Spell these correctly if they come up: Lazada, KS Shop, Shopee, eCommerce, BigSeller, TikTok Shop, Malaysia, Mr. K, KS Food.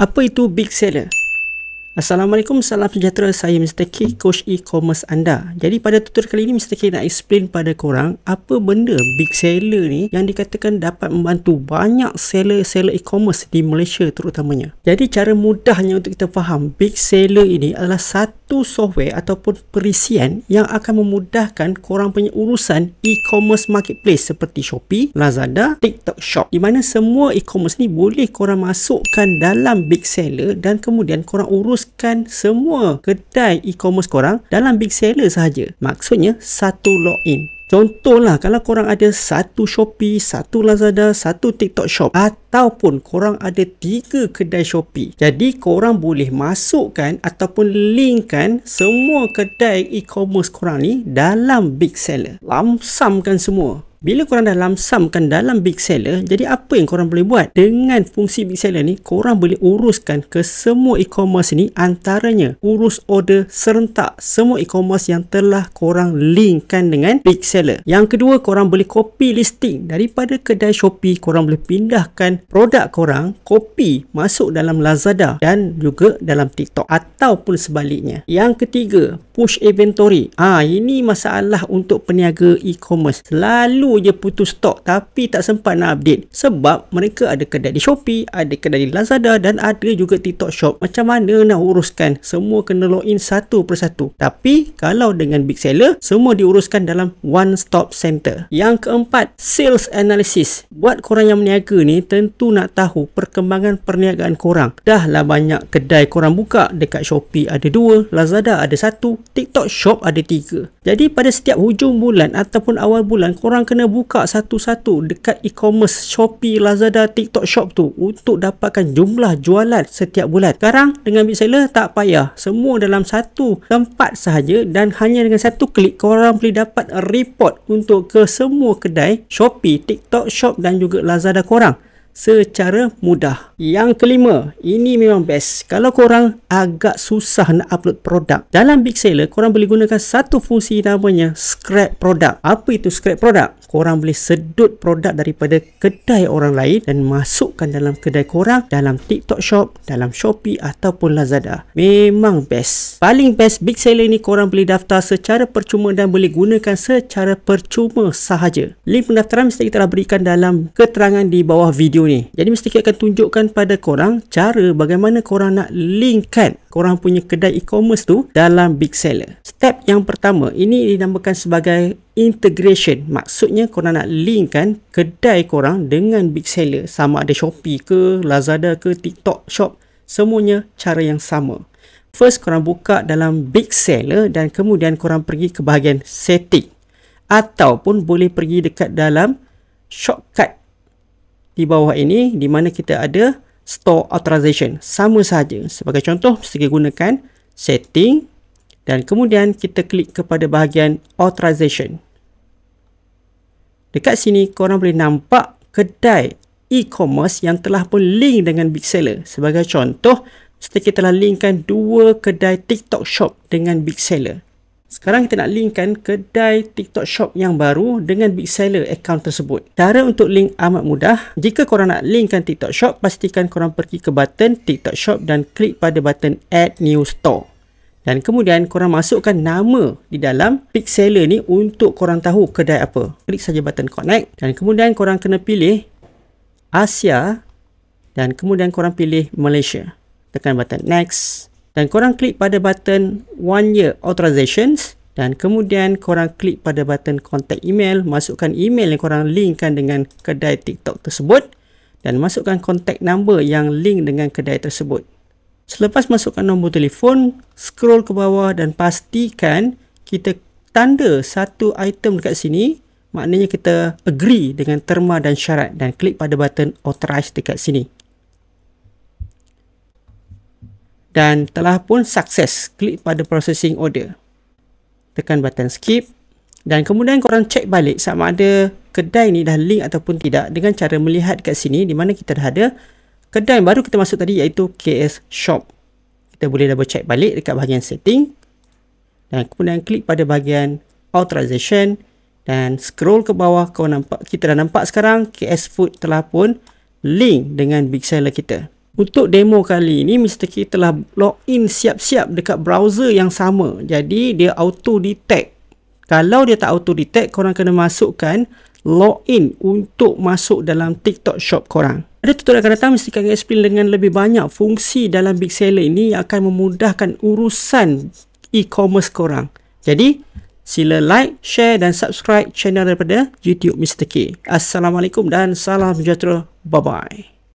Apa itu BigSeller? Assalamualaikum, salam sejahtera. Saya Mr. K, coach e-commerce anda. Jadi pada tutorial kali ini Mr. K nak explain pada korang apa benda BigSeller ni yang dikatakan dapat membantu banyak seller e-commerce di Malaysia terutamanya. Jadi cara mudahnya untuk kita faham, BigSeller ini adalah satu software ataupun perisian yang akan memudahkan korang punya urusan e-commerce marketplace seperti Shopee, Lazada, TikTok Shop, di mana semua e-commerce ni boleh korang masukkan dalam BigSeller dan kemudian korang urus semua kedai e-commerce korang dalam BigSeller sahaja. Maksudnya satu login. Contohlah kalau korang ada satu Shopee, satu Lazada, satu TikTok Shop ataupun korang ada 3 kedai Shopee. Jadi korang boleh masukkan ataupun linkkan semua kedai e-commerce korang ni dalam BigSeller. Lamsamkan semua. Bila korang dah lamsamkan dalam BigSeller, jadi apa yang korang boleh buat? Dengan fungsi BigSeller ni, korang boleh uruskan ke semua e-commerce ni, antaranya urus order serentak semua e-commerce yang telah korang linkkan dengan BigSeller. Yang kedua, korang boleh copy listing. Daripada kedai Shopee, korang boleh pindahkan produk korang, copy masuk dalam Lazada dan juga dalam TikTok ataupun sebaliknya. Yang ketiga, push inventory. Ini masalah untuk peniaga e-commerce. Selalu je putus stok tapi tak sempat nak update sebab mereka ada kedai di Shopee, ada kedai di Lazada dan ada juga TikTok Shop. Macam mana nak uruskan? Semua kena login satu persatu. Tapi kalau dengan BigSeller, semua diuruskan dalam one stop center. Yang keempat, sales analysis. Buat korang yang meniaga ni tentu nak tahu perkembangan perniagaan korang. Dah lah banyak kedai korang buka. Dekat Shopee ada 2, Lazada ada 1, TikTok Shop ada 3. Jadi pada setiap hujung bulan ataupun awal bulan, korang kena buka satu-satu dekat e-commerce Shopee, Lazada, TikTok Shop tu untuk dapatkan jumlah jualan setiap bulan. Sekarang dengan BigSeller tak payah, semua dalam satu tempat sahaja dan hanya dengan satu klik korang boleh dapat report untuk ke semua kedai Shopee, TikTok Shop dan juga Lazada korang secara mudah. Yang kelima, ini memang best. Kalau korang agak susah nak upload produk, dalam BigSeller korang boleh gunakan satu fungsi namanya scrap product. Apa itu scrap product? Korang boleh sedut produk daripada kedai orang lain dan masukkan dalam kedai korang, dalam TikTok Shop, dalam Shopee ataupun Lazada. Memang best. Paling best, BigSeller ni korang boleh daftar secara percuma dan boleh gunakan secara percuma sahaja. Link pendaftaran mesti kita telah berikan dalam keterangan di bawah video ni. Jadi Mr. K akan tunjukkan pada korang cara bagaimana korang nak linkkan korang punya kedai e-commerce tu dalam BigSeller. Step yang pertama, ini dinamakan sebagai integration. Maksudnya korang nak linkkan kedai korang dengan BigSeller, sama ada Shopee ke, Lazada ke, TikTok Shop, semuanya cara yang sama. First, korang buka dalam BigSeller dan kemudian korang pergi ke bahagian setting ataupun boleh pergi dekat dalam shortcut di bawah ini di mana kita ada store authorization. Sama sahaja. Sebagai contoh, mesti gunakan setting dan kemudian kita klik kepada bahagian authorization. Dekat sini korang boleh nampak kedai e-commerce yang telah pun link dengan BigSeller. Sebagai contoh, mesti kita telah linkkan 2 kedai TikTok Shop dengan BigSeller. Sekarang kita nak linkkan kedai TikTok Shop yang baru dengan BigSeller account tersebut. Cara untuk link amat mudah. Jika korang nak linkkan TikTok Shop, pastikan korang pergi ke button TikTok Shop dan klik pada button Add New Store. Dan kemudian korang masukkan nama di dalam BigSeller ni untuk korang tahu kedai apa. Klik saja button Connect dan kemudian korang kena pilih Asia dan kemudian korang pilih Malaysia. Tekan button Next. Dan korang klik pada button 1 year authorizations dan kemudian korang klik pada button contact email. Masukkan email yang korang linkkan dengan kedai TikTok tersebut dan masukkan contact number yang link dengan kedai tersebut. Selepas masukkan nombor telefon, scroll ke bawah dan pastikan kita tanda satu item dekat sini. Maknanya kita agree dengan terma dan syarat dan klik pada button authorize dekat sini. Dan telah pun sukses. Klik pada processing order. Tekan button skip. Dan kemudian korang cek balik sama ada kedai ni dah link ataupun tidak dengan cara melihat kat sini di mana kita dah ada kedai yang baru kita masuk tadi iaitu KS Shop. Kita boleh double check balik dekat bahagian setting. Dan kemudian klik pada bahagian authorization dan scroll ke bawah. Kau nampak, kita dah nampak sekarang KS Food telah pun link dengan BigSeller kita. Untuk demo kali ini, Mr. K telah login siap-siap dekat browser yang sama. Jadi, dia auto detect. Kalau dia tak auto detect, korang kena masukkan login untuk masuk dalam TikTok Shop korang. Ada tutorial akan datang, Mr. K akan explain dengan lebih banyak fungsi dalam BigSeller ini yang akan memudahkan urusan e-commerce korang. Jadi, sila like, share dan subscribe channel daripada YouTube Mr. K. Assalamualaikum dan salam sejahtera. Bye-bye.